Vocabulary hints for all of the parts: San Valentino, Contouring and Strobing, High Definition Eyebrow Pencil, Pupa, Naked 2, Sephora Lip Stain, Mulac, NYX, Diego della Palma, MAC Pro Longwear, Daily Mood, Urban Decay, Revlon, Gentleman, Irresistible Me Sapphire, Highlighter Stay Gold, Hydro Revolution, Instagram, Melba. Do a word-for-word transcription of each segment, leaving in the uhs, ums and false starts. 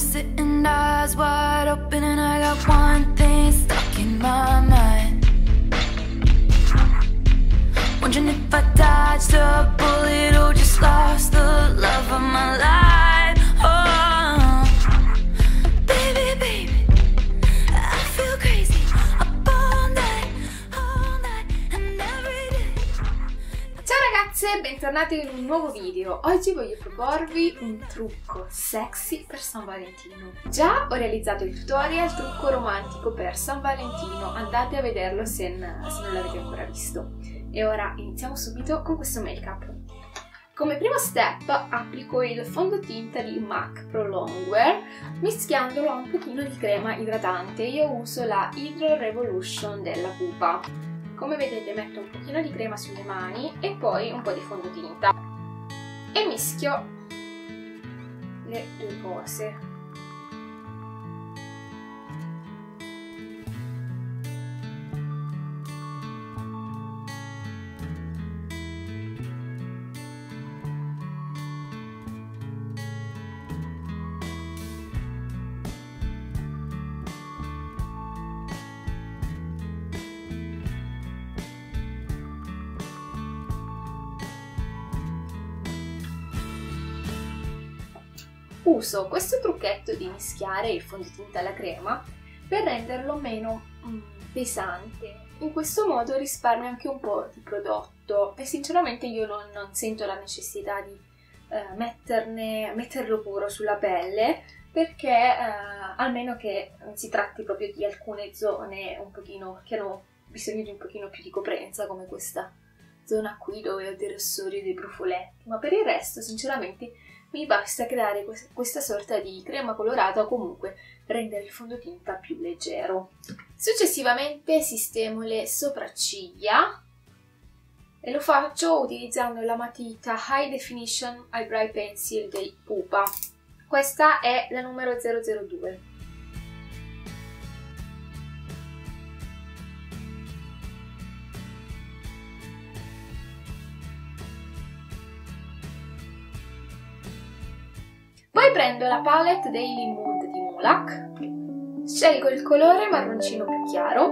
sitting eyes wide open and I got one thing stuck in my mind. Wondering if I dodged a bullet or just lost the love of my life. Oh, baby, baby, I feel crazy. Up all night, all night and every day. Ciao ragazze, bentornati in un nuovo video. Oggi voglio proporvi un trucco sexy per San Valentino. Già ho realizzato il tutorial trucco romantico per San Valentino, andate a vederlo se non l'avete ancora visto. E ora iniziamo subito con questo make up. Come primo step applico il fondotinta di MAC Pro Longwear mischiandolo a un pochino di crema idratante. Io uso la Hydro Revolution della Pupa. Come vedete metto un pochino di crema sulle mani e poi un po' di fondotinta e mischio le due cose. Uso questo trucchetto di mischiare il fondotinta alla crema per renderlo meno mm, pesante. In questo modo risparmio anche un po' di prodotto e sinceramente io non, non sento la necessità di eh, metterne, metterlo puro sulla pelle, perché eh, almeno che si tratti proprio di alcune zone un pochino che hanno bisogno di un pochino più di coprenza, come questa zona qui dove ho dei rossori e dei brufoletti, ma per il resto sinceramente mi basta creare questa sorta di crema colorata o comunque rendere il fondotinta più leggero. Successivamente sistemo le sopracciglia e lo faccio utilizzando la matita High Definition Eyebrow Pencil dei Pupa. Questa è la numero zero zero due. Poi prendo la palette Daily Mood di Mulac, scelgo il colore marroncino più chiaro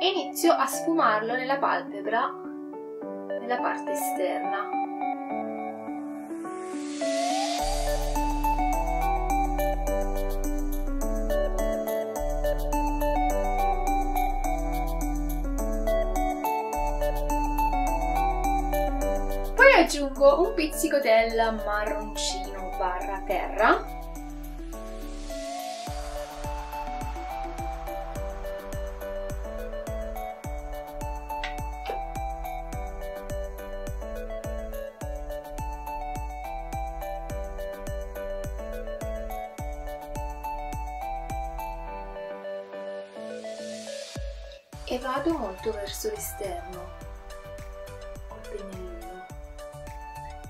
e inizio a sfumarlo nella palpebra, nella parte esterna. Aggiungo un pizzico del marroncino barra terra e vado molto verso l'esterno col pennellino,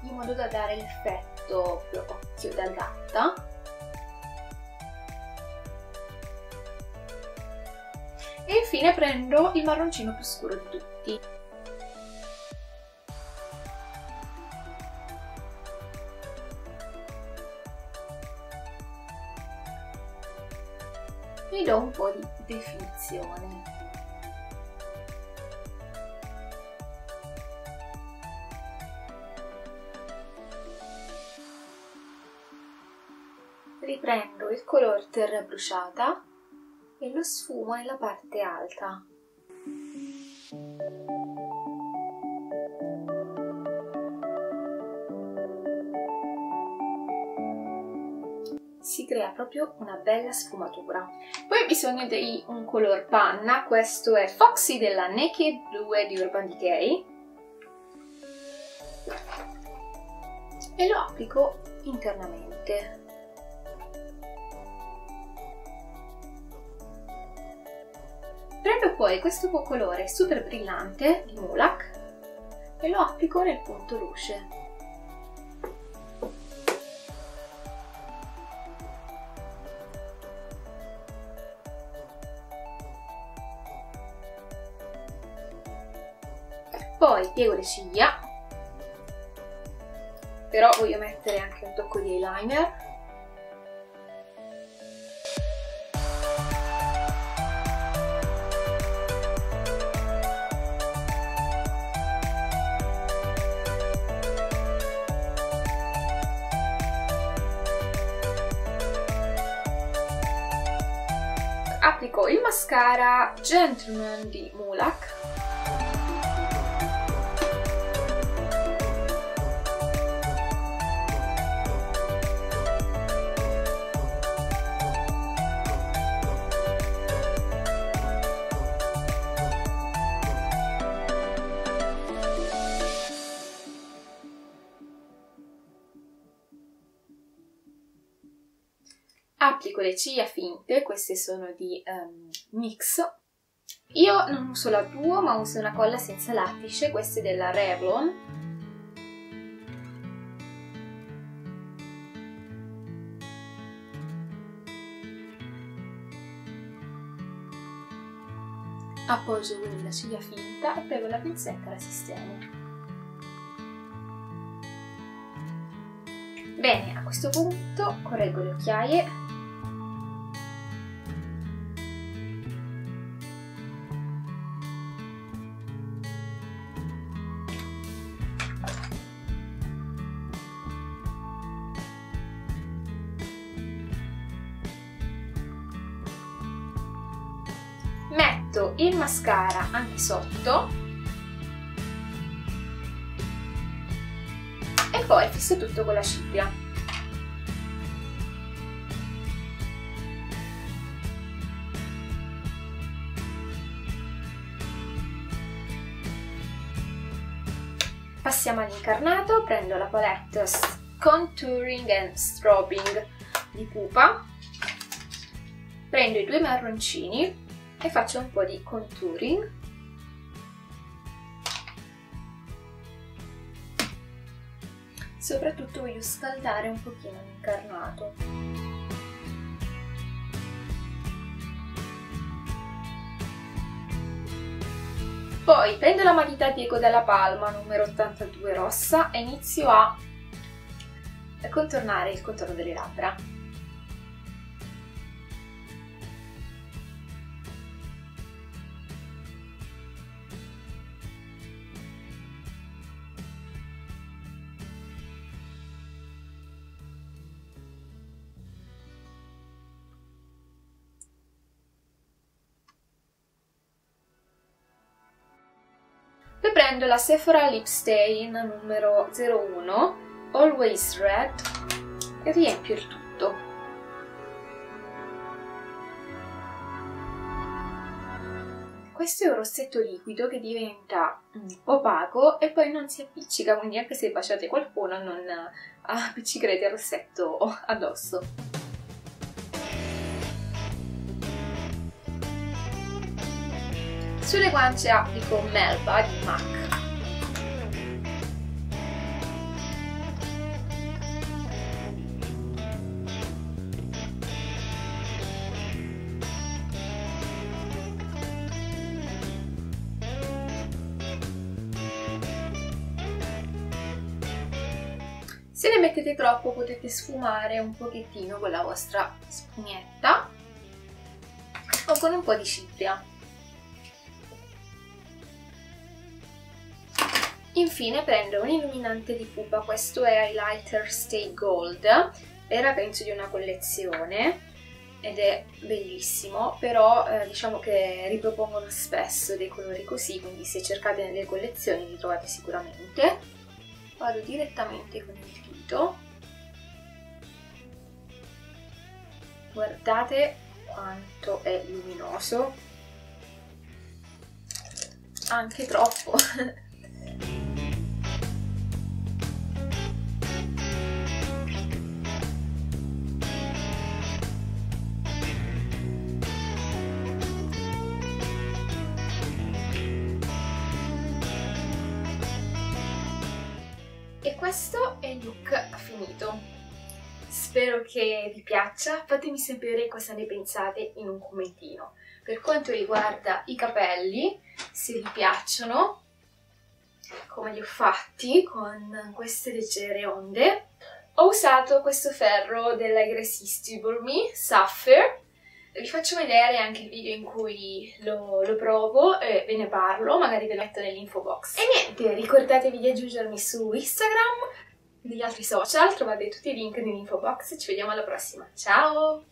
in modo da dare l'effetto occhio da gatta. E infine prendo il marroncino più scuro di tutti e do un po' di definizione. Riprendo il color terra bruciata e lo sfumo nella parte alta. Si crea proprio una bella sfumatura. Poi ho bisogno di un color panna, questo è Foxy della Naked due di Urban Decay e lo applico internamente. Prendo poi questo colore super brillante di Mulac e lo applico nel punto luce. Poi piego le ciglia però voglio mettere anche un tocco di eyeliner. Applico il mascara Gentleman di Mulac. Applico le ciglia finte, queste sono di um, NYX. Io non uso la Duo, ma uso una colla senza lattice, questa è della Revlon. Appoggio quindi la ciglia finta e poi con la pinzetta la sistemo. Bene, a questo punto correggo le occhiaie. Metto il mascara anche sotto e poi fisso tutto con la ciglia. Passiamo all'incarnato, prendo la palette Contouring and Strobing di Pupa, prendo i due marroncini e faccio un po' di contouring. Soprattutto voglio scaldare un pochino l'incarnato. Poi prendo la matita Diego della Palma numero ottantadue rossa e inizio a contornare il contorno delle labbra. Prendo la Sephora Lip Stain numero zero uno, Always Red, e riempio il tutto. Questo è un rossetto liquido che diventa opaco e poi non si appiccica, quindi anche se baciate qualcuno non appiccicherete il rossetto addosso. Sulle guance applico Melba di MAC. Se ne mettete troppo potete sfumare un pochettino con la vostra spugnetta o con un po' di cipria. Infine prendo un illuminante di Pupa, questo è Highlighter Stay Gold, era penso di una collezione ed è bellissimo, però eh, diciamo che ripropongono spesso dei colori così, quindi se cercate nelle collezioni li trovate sicuramente. Vado direttamente con il dito, guardate quanto è luminoso, anche troppo! E questo è il look finito. Spero che vi piaccia, fatemi sapere cosa ne pensate in un commentino. Per quanto riguarda i capelli, se vi piacciono, come li ho fatti con queste leggere onde. Ho usato questo ferro della Irresistible Me Sapphire. Vi faccio vedere anche il video in cui lo, lo provo e ve ne parlo, magari ve lo metto nell'info box. E niente, ricordatevi di aggiungermi su Instagram, negli altri social, trovate tutti i link nell'info box. Ci vediamo alla prossima, ciao!